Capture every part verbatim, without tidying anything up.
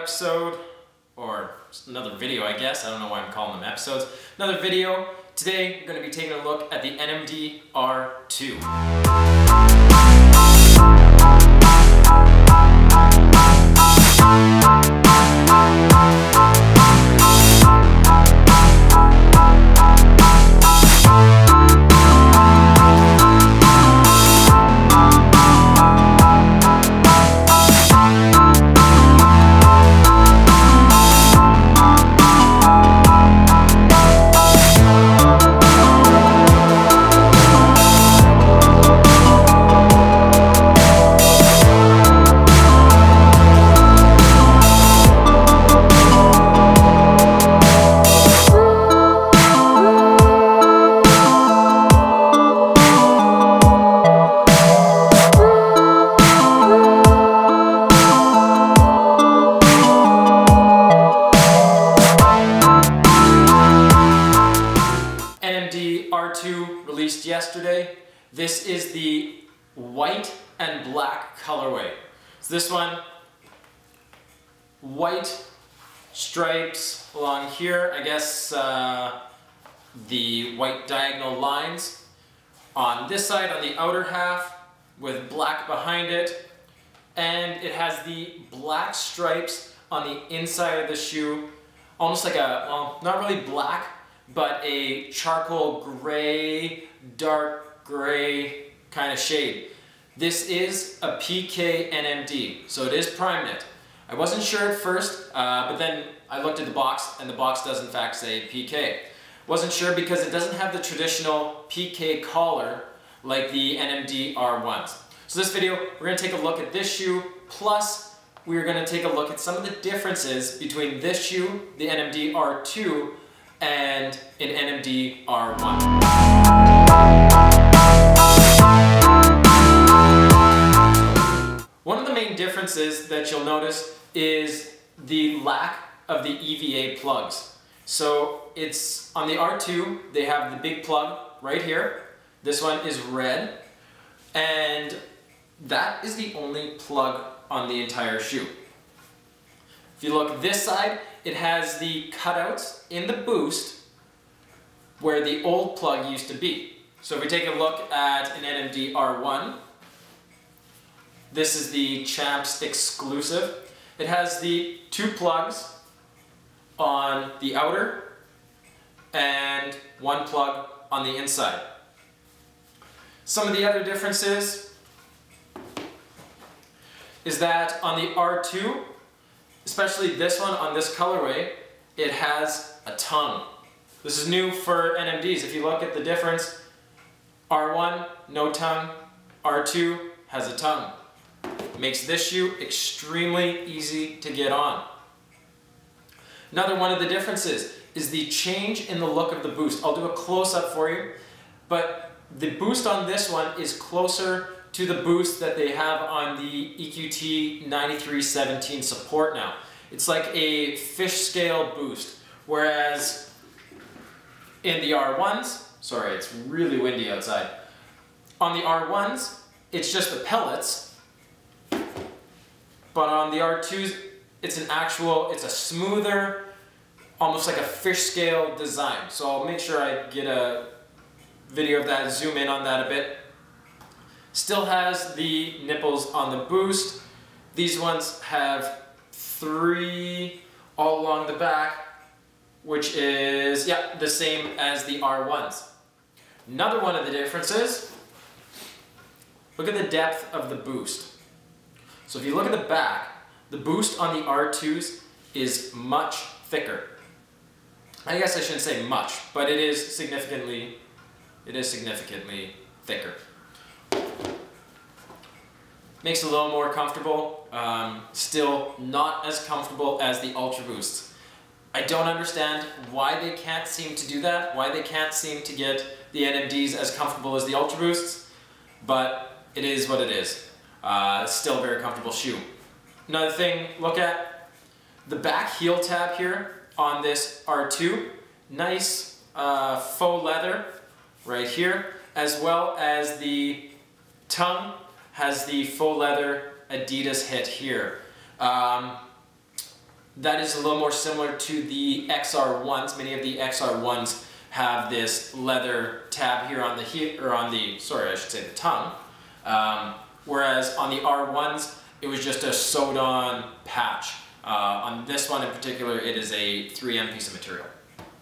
episode, or another video I guess, I don't know why I'm calling them episodes, another video. Today I'm going to be taking a look at the N M D R two. Yesterday. This is the white and black colorway. So this one, white stripes along here, I guess uh, the white diagonal lines on this side, on the outer half, with black behind it, and it has the black stripes on the inside of the shoe, almost like a, well, not really black, but a charcoal gray, dark gray kind of shade. This is a P K N M D, so it is Primeknit. I wasn't sure at first, uh, but then I looked at the box, and the box does in fact say P K. Wasn't sure because it doesn't have the traditional P K collar like the N M D R ones. So this video, we're going to take a look at this shoe, plus we're going to take a look at some of the differences between this shoe, the N M D R two, and an N M D R one. One of the main differences that you'll notice is the lack of the E V A plugs. So it's on the R two, they have the big plug right here. This one is red, and that is the only plug on the entire shoe. If you look this side, it has the cutouts in the Boost where the old plug used to be. So if we take a look at an N M D R one, this is the Champs exclusive. It has the two plugs on the outer and one plug on the inside. Some of the other differences is that on the R two, especially this one on this colorway, it has a tongue. This is new for N M Ds. If you look at the difference, R one, no tongue, R two has a tongue. Makes this shoe extremely easy to get on. Another one of the differences is the change in the look of the Boost. I'll do a close-up for you, but the Boost on this one is closer to the Boost that they have on the E Q T ninety-three seventeen support now. It's like a fish scale Boost, whereas in the R ones, sorry, it's really windy outside. On the R ones, it's just the pellets, but on the R twos, it's an actual, it's a smoother, almost like a fish scale design. So I'll make sure I get a video of that, zoom in on that a bit. Still has the nipples on the Boost. These ones have three all along the back, which is, yeah, the same as the R ones. Another one of the differences, look at the depth of the Boost. So if you look at the back, the Boost on the R twos is much thicker. I guess I shouldn't say much, but it is significantly, it is significantly thicker. Makes it a little more comfortable, um, still not as comfortable as the Ultra Boosts. I don't understand why they can't seem to do that, why they can't seem to get the N M Ds as comfortable as the Ultra Boosts, but it is what it is. Uh, still a very comfortable shoe. Another thing, look at the back heel tab here on this R two. Nice uh, faux leather right here, as well as the tongue has the faux leather Adidas hit here. Um, that is a little more similar to the X R ones. Many of the X R ones have this leather tab here on the hip, or on the, sorry, I should say the tongue. Um, whereas on the R ones, it was just a sewed-on patch. Uh, on this one in particular, it is a three M piece of material.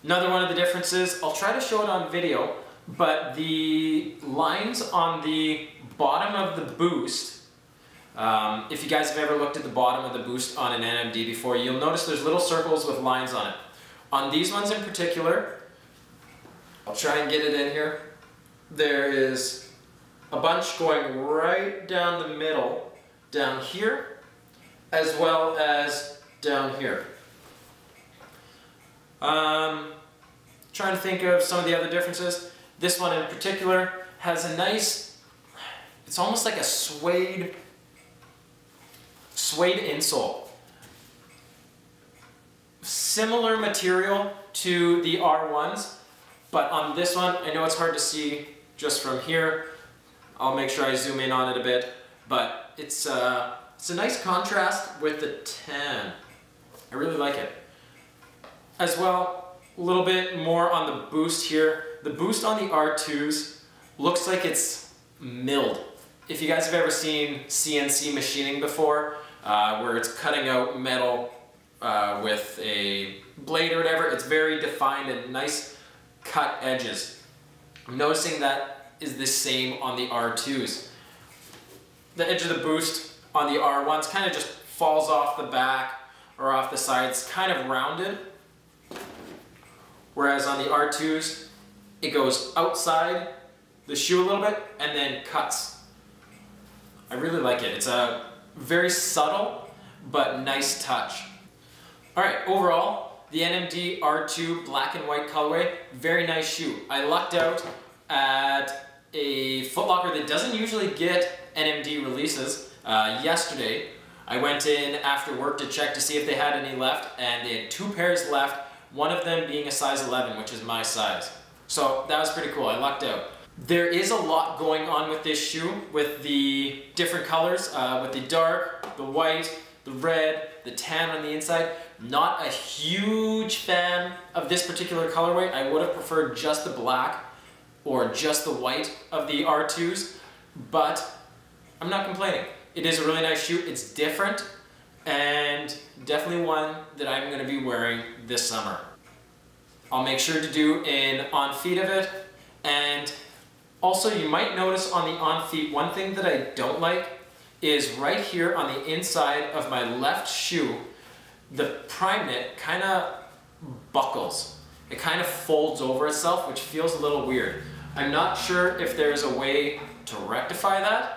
Another one of the differences, I'll try to show it on video, but the lines on the bottom of the boost, um, if you guys have ever looked at the bottom of the boost on an N M D before, you'll notice there's little circles with lines on it. On these ones in particular, I'll try and get it in here, there is a bunch going right down the middle, down here, as well as down here. Um, trying to think of some of the other differences. This one in particular has a nice, it's almost like a suede, suede insole. Similar material to the R ones, but on this one, I know it's hard to see just from here. I'll make sure I zoom in on it a bit, but it's, uh, it's a nice contrast with the tan. I really like it. As well, a little bit more on the boost here. The boost on the R twos looks like it's milled. If you guys have ever seen C N C machining before, uh, where it's cutting out metal uh, with a blade or whatever, it's very defined and nice cut edges. I'm noticing that is the same on the R twos. The edge of the boost on the R ones kind of just falls off the back or off the sides, kind of rounded. Whereas on the R twos, it goes outside the shoe a little bit and then cuts. I really like it. It's a very subtle but nice touch. All right, overall, the N M D R two black and white colorway, very nice shoe. I lucked out at a Footlocker that doesn't usually get N M D releases. Uh, yesterday, I went in after work to check to see if they had any left, and they had two pairs left, one of them being a size eleven, which is my size. So that was pretty cool, I lucked out. There is a lot going on with this shoe, with the different colors, uh, with the dark, the white, the red, the tan on the inside. Not a huge fan of this particular colorway. I would have preferred just the black or just the white of the R twos, but I'm not complaining. It is a really nice shoe, it's different, and definitely one that I'm gonna be wearing this summer. I'll make sure to do an on feet of it. And also you might notice on the on feet, one thing that I don't like is right here on the inside of my left shoe, the Primeknit kind of buckles. It kind of folds over itself, which feels a little weird. I'm not sure if there's a way to rectify that,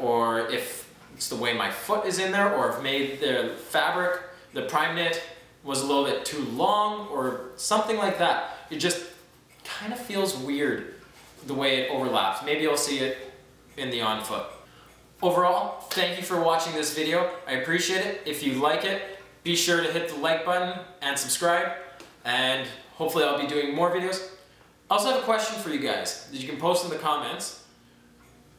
or if it's the way my foot is in there, or if maybe the fabric, the Primeknit, was a little bit too long or something like that. It just kind of feels weird the way it overlaps. Maybe you'll see it in the on foot. Overall, thank you for watching this video. I appreciate it. If you like it, be sure to hit the like button and subscribe, and hopefully I'll be doing more videos. I also have a question for you guys that you can post in the comments.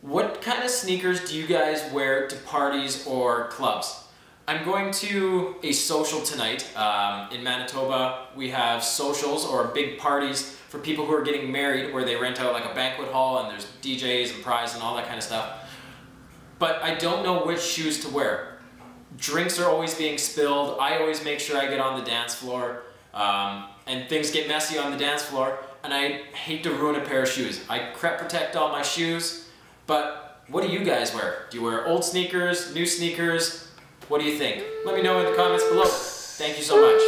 What kind of sneakers do you guys wear to parties or clubs? I'm going to a social tonight. Um, in Manitoba, we have socials or big parties for people who are getting married, where they rent out like a banquet hall and there's D Js and prize and all that kind of stuff. But I don't know which shoes to wear. Drinks are always being spilled. I always make sure I get on the dance floor, um, and things get messy on the dance floor, and I hate to ruin a pair of shoes. I Crep Protect all my shoes, but what do you guys wear? Do you wear old sneakers, new sneakers? What do you think? Let me know in the comments below. Thank you so much.